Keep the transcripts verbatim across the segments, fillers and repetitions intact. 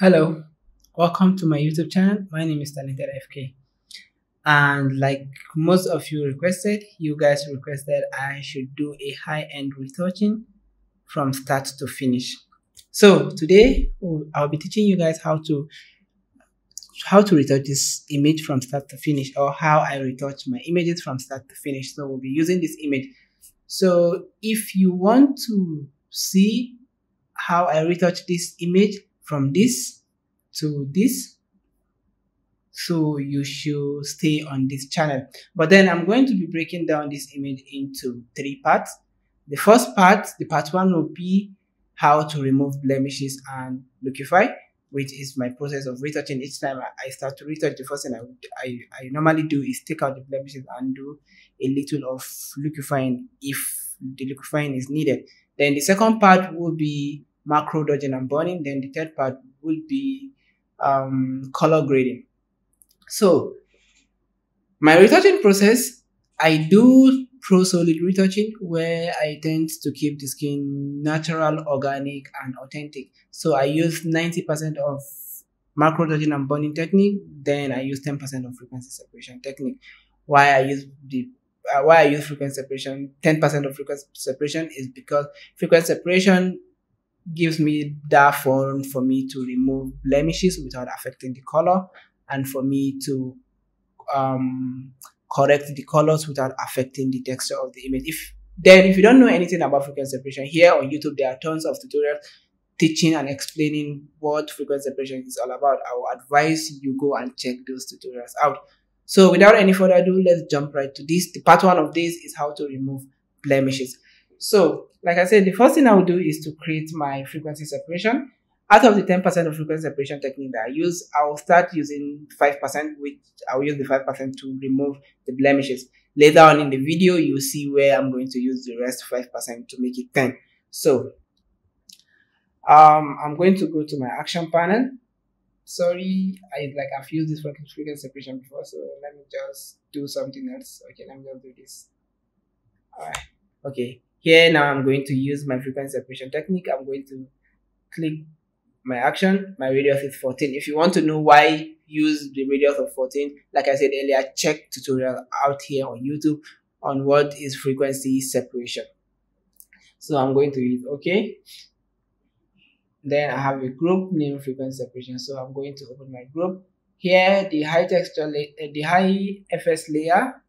Hello, welcome to my YouTube channel. My name is Talentedfk, and like most of you requested, you guys requested I should do a high-end retouching from start to finish. So today I'll be teaching you guys how to how to retouch this image from start to finish, or how I retouch my images from start to finish. So we'll be using this image. So if you want to see how I retouch this image from this to this, so you should stay on this channel. But then I'm going to be breaking down this image into three parts. The first part, the part one, will be how to remove blemishes and lookify, which is my process of retouching. Each time I start to retouch, the first thing I, would, I, I normally do is take out the blemishes and do a little of lookifying if the lookifying is needed. Then the second part will be macro dodging and burning. Then the third part will be um, color grading. So my retouching process, I do pro solid retouching, where I tend to keep the skin natural, organic, and authentic. So I use ninety percent of macro dodging and burning technique. Then I use ten percent of frequency separation technique. Why I use the uh, why I use frequency separation? ten percent of frequency separation is because frequency separation gives me that form for me to remove blemishes without affecting the color, and for me to um, correct the colors without affecting the texture of the image. If then if you don't know anything about frequency separation, here on YouTube there are tons of tutorials teaching and explaining what frequency separation is all about. I will advise you go and check those tutorials out. So without any further ado, let's jump right to this. The part one of this is how to remove blemishes. So like I said, the first thing I will do is to create my frequency separation. Out of the ten percent of frequency separation technique that I use, I will start using five percent, which I will use the five percent to remove the blemishes. Later on in the video, you'll see where I'm going to use the rest five percent to make it ten. So, um, I'm going to go to my action panel. Sorry, I like I've used this frequency separation before, so let me just do something else. Okay, let me just do this. Alright, okay. Here now I'm going to use my frequency separation technique. I'm going to click my action. My radius is fourteen. If you want to know why use the radius of fourteen, like I said earlier, check tutorial out here on YouTube on what is frequency separation. So I'm going to hit OK. Then I have a group named frequency separation. So I'm going to open my group. Here the high texture, the high F S layer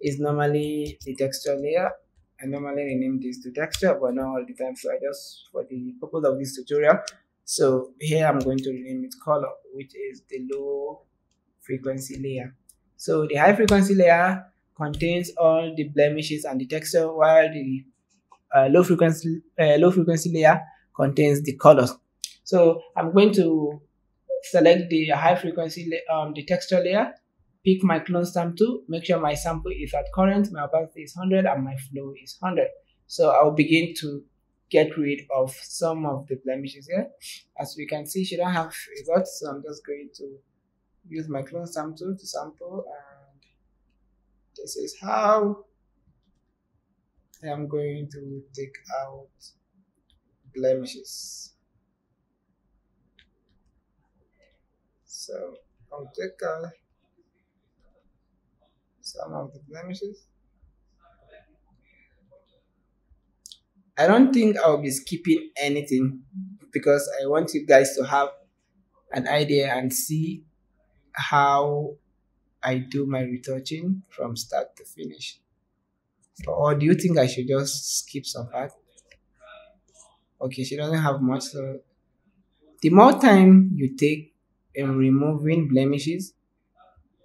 is normally the texture layer. I normally rename this to texture, but not all the time. So I just, for the purpose of this tutorial, so here I'm going to rename it color, which is the low frequency layer. So the high frequency layer contains all the blemishes and the texture, while the uh, low frequency uh, low frequency layer contains the colors. So I'm going to select the high frequency um the texture layer. Pick my clone stamp two, make sure my sample is at current, my opacity is one hundred, and my flow is one hundred. So I'll begin to get rid of some of the blemishes here. As we can see, she don't have a lot, so I'm just going to use my clone stamp two to sample, and this is how I'm going to take out blemishes. So I'll take out some of the blemishes. I don't think I'll be skipping anything, because I want you guys to have an idea and see how I do my retouching from start to finish. Or do you think I should just skip some part? Okay, she doesn't have much. So the more time you take in removing blemishes,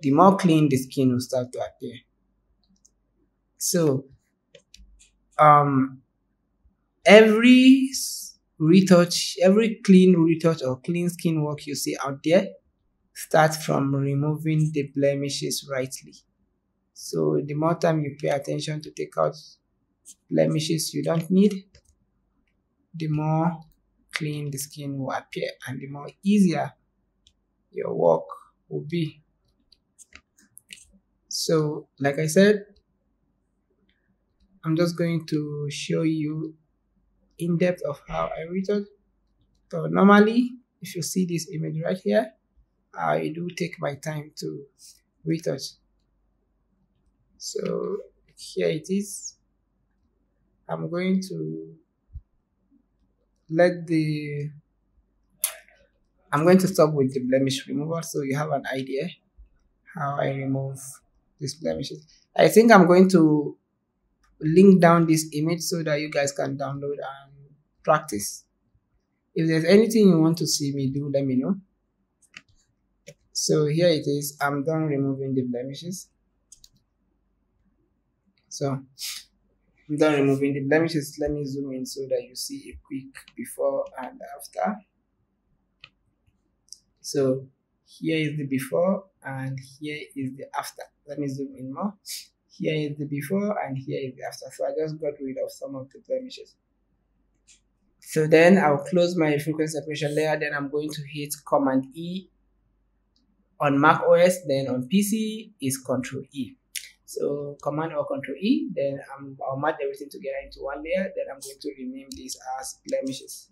the more clean the skin will start to appear. So, um, every retouch, every clean retouch or clean skin work you see out there, starts from removing the blemishes rightly. So the more time you pay attention to take out blemishes you don't need, the more clean the skin will appear, and the more easier your work will be. So, like I said, I'm just going to show you in depth of how I retouch. So normally, if you see this image right here, I do take my time to retouch. So here it is. I'm going to let the I'm going to stop with the blemish remover so you have an idea how I remove these blemishes. I think I'm going to link down this image so that you guys can download and practice. If there's anything you want to see me do, let me know. So here it is. I'm done removing the blemishes. So I'm done removing the blemishes. Let me zoom in so that you see a quick before and after. So here is the before and here is the after. Let me zoom in more. Here is the before and here is the after. So I just got rid of some of the blemishes. So then I'll close my frequency separation layer. Then I'm going to hit Command E on Mac O S. Then on P C is Control E. So Command or Control E. Then I'm, I'll merge everything together into one layer. Then I'm going to rename this as blemishes.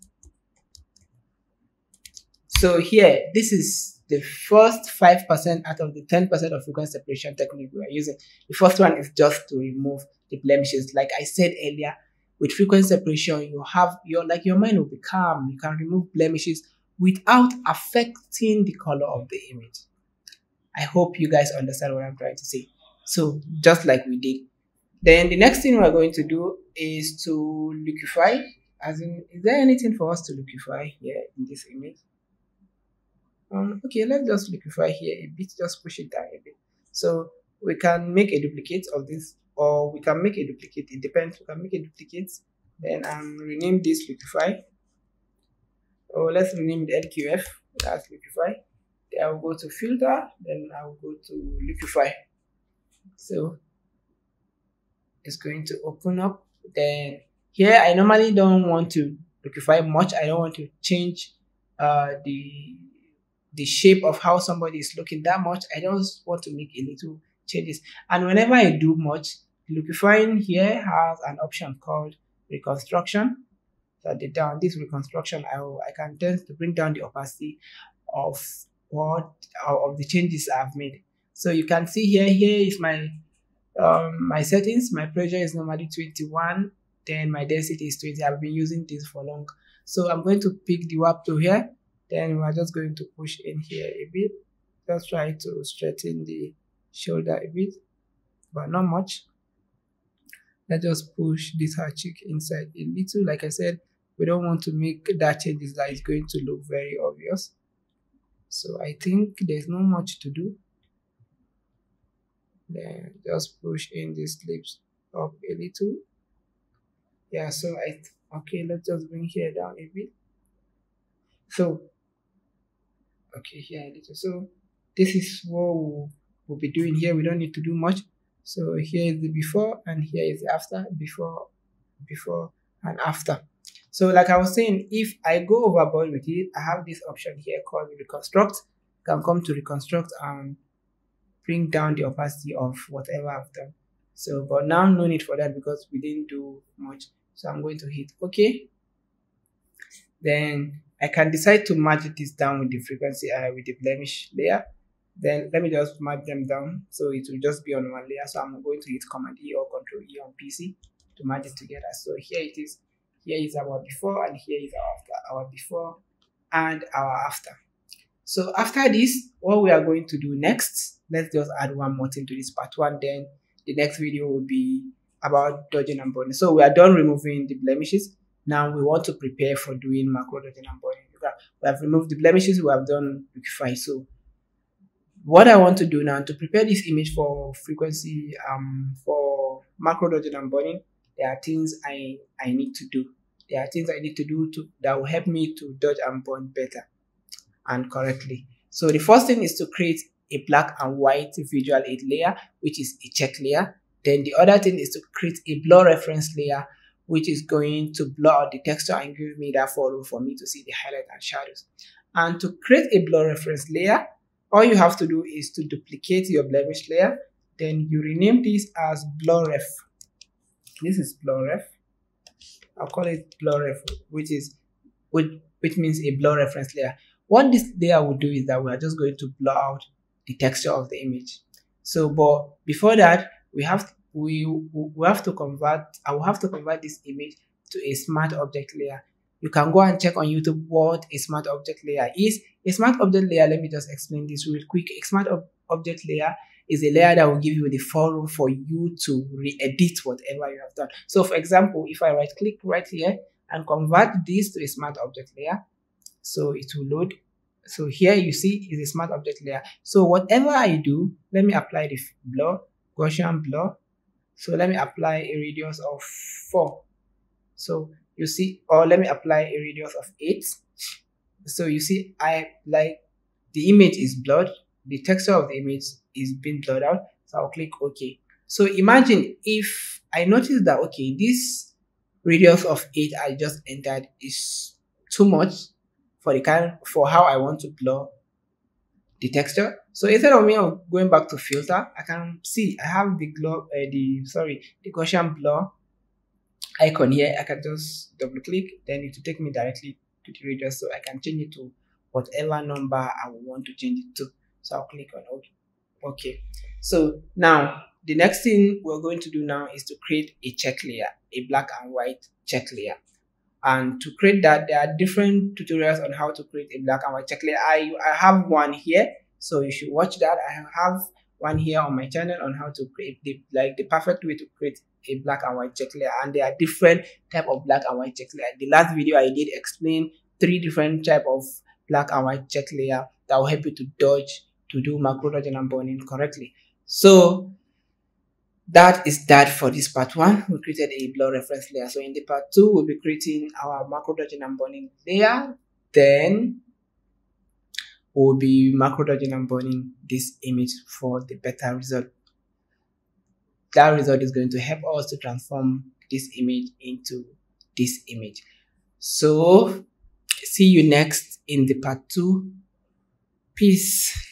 So here, this is the first five percent out of the ten percent of frequency separation technique we are using. The first one is just to remove the blemishes. Like I said earlier, with frequency separation, you have your like your mind will be calm. You can remove blemishes without affecting the color of the image. I hope you guys understand what I'm trying to say. So just like we did. Then the next thing we're going to do is to liquefy. As in, is there anything for us to liquefy here in this image? Um, okay, let's just liquefy here a bit, just push it down a bit. So we can make a duplicate of this, or we can make a duplicate, it depends. We can make a duplicate, then um, rename this liquefy. Oh, let's rename the L Q F, that's liquefy. Then I will go to filter, then I will go to liquefy. So it's going to open up. Then here, I normally don't want to liquefy much, I don't want to change uh, the the shape of how somebody is looking that much. I just want to make a little changes. And whenever I do much, liquefying here has an option called reconstruction. So they down this reconstruction, I will, I can tend to bring down the opacity of what of the changes I've made. So you can see here, here is my um, my settings. My pressure is normally twenty-one, then my density is twenty. I've been using this for long. So I'm going to pick the warp tool here. Then we're just going to push in here a bit. Just try to straighten the shoulder a bit, but not much. Let's just push this her cheek inside a little. Like I said, we don't want to make that changes that is going to look very obvious. So I think there's not much to do. Then just push in these lips up a little. Yeah, so I, okay, let's just bring here down a bit. So, okay, here it is. So this is what we'll, we'll be doing here. We don't need to do much. So here is the before and here is the after, before, before and after. So like I was saying, if I go overboard with it, I have this option here called reconstruct. I can come to reconstruct and bring down the opacity of whatever I've done. So, but now no need for that because we didn't do much. So I'm going to hit okay. Then I can decide to merge this down with the frequency, uh, with the blemish layer. Then let me just merge them down. So it will just be on one layer. So I'm going to hit Command E or Control E on P C to merge it together. So here it is. Here is our before and here is our after, our before and our after. So after this, what we are going to do next, let's just add one more thing to this part one. Then the next video will be about dodging and burning. So we are done removing the blemishes. Now we want to prepare for doing macro dodging and burning. We have removed the blemishes, we have done liquefy. So what I want to do now to prepare this image for frequency, um, for macro dodging and burning, there are things I, I need to do. There are things I need to do to, that will help me to dodge and burn better and correctly. So the first thing is to create a black and white visual aid layer, which is a check layer. Then the other thing is to create a blur reference layer, which is going to blur out the texture and give me that follow for me to see the highlight and shadows. And to create a blur reference layer, all you have to do is to duplicate your blemish layer. Then you rename this as blur ref. This is blur ref. I'll call it blur ref, which is which, which means a blur reference layer. What this layer will do is that we are just going to blur out the texture of the image. So, but before that, we have we we have to convert. I will have to convert this image to a smart object layer. You can go and check on YouTube what a smart object layer is. A smart object layer, let me just explain this real quick. A smart ob object layer is a layer that will give you the forum for you to re-edit whatever you have done. So for example, if I right-click right here and convert this to a smart object layer, so it will load. So here you see is a smart object layer. So whatever I do, let me apply the blur, Gaussian blur. So let me apply a radius of four. So you see, or let me apply a radius of eight. So you see, I like the image is blurred. The texture of the image is being blurred out. So I'll click OK. So imagine if I notice that, okay, this radius of eight I just entered is too much for the kind for how I want to blur the texture. So instead of me going back to filter, I can see I have the glow, uh, the sorry, the Gaussian blur icon here. I can just double click, then it will take me directly to the radius, so I can change it to whatever number I want to change it to. So I'll click on OK. Okay. So now the next thing we're going to do now is to create a check layer, a black and white check layer. And to create that, there are different tutorials on how to create a black and white check layer. I, I have one here, so you should watch that. I have one here on my channel on how to create the, like the perfect way to create a black and white check layer. And there are different type of black and white check layer. The last video I did explain three different type of black and white check layer that will help you to dodge, to do macro dodging and burning correctly. So that is that for this part one. We created a blur reference layer. So in the part two, we'll be creating our macro dodging and burning layer. Then we'll be macro dodging and burning this image for the better result. That result is going to help us to transform this image into this image. So see you next in the part two. Peace.